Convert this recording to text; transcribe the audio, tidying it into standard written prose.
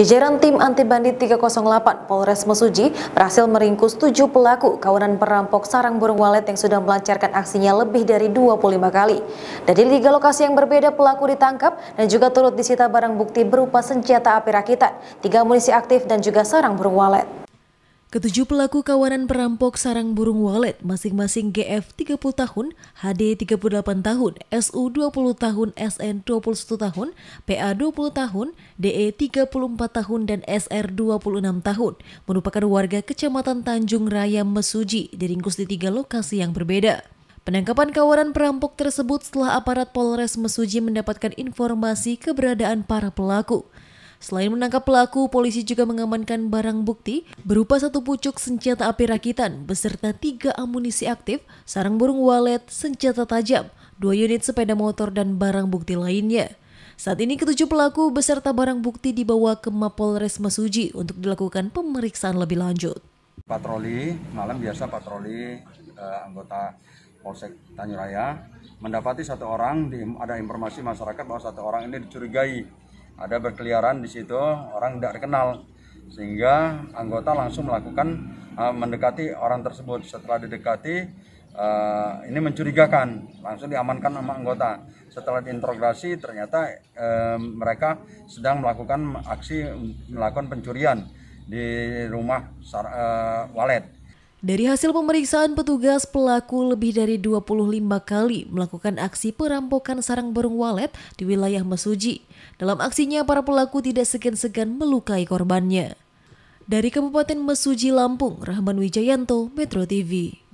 Jajaran tim anti bandit 308 Polres Mesuji berhasil meringkus 7 pelaku kawanan perampok sarang burung walet yang sudah melancarkan aksinya lebih dari 25 kali. Dari 3 lokasi yang berbeda pelaku ditangkap dan juga turut disita barang bukti berupa senjata api rakitan, 3 amunisi aktif dan juga sarang burung walet. Ketujuh pelaku kawanan perampok sarang burung walet masing-masing GF 30 tahun, HD 38 tahun, SU 20 tahun, SN 21 tahun, PA 20 tahun, DE 34 tahun, dan SR 26 tahun merupakan warga Kecamatan Tanjung Raya Mesuji diringkus di 3 lokasi yang berbeda. Penangkapan kawanan perampok tersebut setelah aparat Polres Mesuji mendapatkan informasi keberadaan para pelaku. Selain menangkap pelaku, polisi juga mengamankan barang bukti berupa 1 pucuk senjata api rakitan beserta 3 amunisi aktif, sarang burung walet, senjata tajam, 2 unit sepeda motor, dan barang bukti lainnya. Saat ini ketujuh pelaku beserta barang bukti dibawa ke Mapolres Mesuji untuk dilakukan pemeriksaan lebih lanjut. Patroli, malam biasa patroli anggota Polsek Tanjuraya mendapati 1 orang, ada informasi masyarakat bahwa 1 orang ini dicurigai. Ada berkeliaran di situ orang tidak dikenal, sehingga anggota langsung melakukan mendekati orang tersebut. Setelah didekati ini mencurigakan, langsung diamankan sama anggota. Setelah diinterogasi ternyata mereka sedang melakukan aksi pencurian di rumah walet. Dari hasil pemeriksaan petugas, pelaku lebih dari 25 kali melakukan aksi perampokan sarang burung walet di wilayah Mesuji. Dalam aksinya, para pelaku tidak segan-segan melukai korbannya. Dari Kabupaten Mesuji, Lampung, Rahman Wijayanto, Metro TV.